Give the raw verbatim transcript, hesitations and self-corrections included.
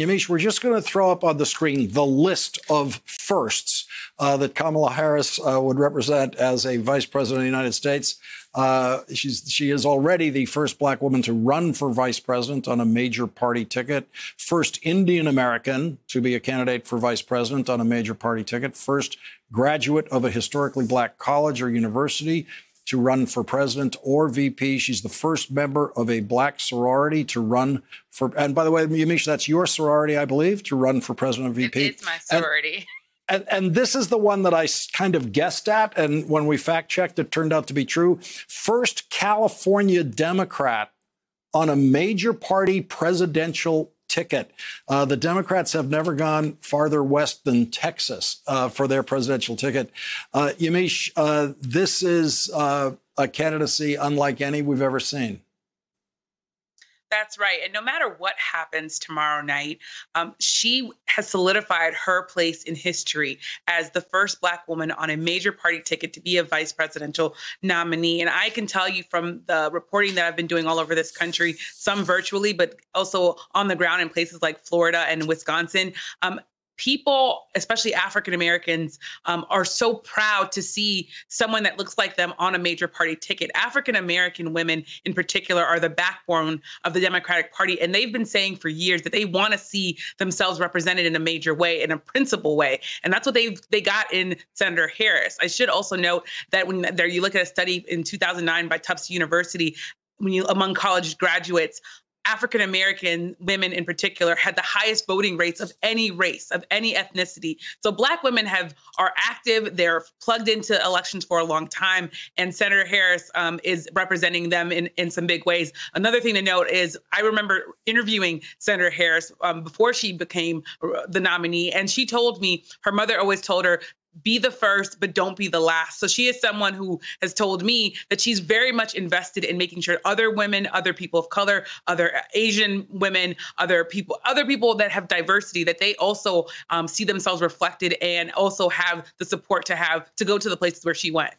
Yamiche, we're just going to throw up on the screen the list of firsts uh, that Kamala Harris uh, would represent as a vice president of the United States. Uh, she's, she is already the first black woman to run for vice president on a major party ticket, first Indian American to be a candidate for vice president on a major party ticket, first graduate of a historically black college or university to run for president or V P. She's the first member of a black sorority to run for, and by the way, Yamiche, that's your sorority, I believe, to run for president or V P. It's my sorority. And, and, and this is the one that I kind of guessed at, and when we fact-checked, it turned out to be true. First California Democrat on a major party presidential ticket. Uh, the Democrats have never gone farther west than Texas uh, for their presidential ticket. Uh, Yamiche, uh, this is uh, a candidacy unlike any we've ever seen. That's right. And no matter what happens tomorrow night, um, she has solidified her place in history as the first black woman on a major party ticket to be a vice presidential nominee. And I can tell you from the reporting that I've been doing all over this country, some virtually, but also on the ground in places like Florida and Wisconsin, um, people, especially African Americans, um, are so proud to see someone that looks like them on a major party ticket. African American women in particular are the backbone of the Democratic Party, and they've been saying for years that they want to see themselves represented in a major way, in a principled way. And that's what they they got in Senator Harris. I should also note that when there, you look at a study in two thousand nine by Tufts University, when you among college graduates, African American women in particular had the highest voting rates of any race, of any ethnicity. So black women have are active, they're plugged into elections for a long time, and Senator Harris um, is representing them in, in some big ways. Another thing to note is I remember interviewing Senator Harris um, before she became the nominee, and she told me her mother always told her, be the first, but don't be the last. So she is someone who has told me that she's very much invested in making sure other women, other people of color, other Asian women, other people, other people that have diversity, that they also um, see themselves reflected and also have the support to have to go to the places where she went.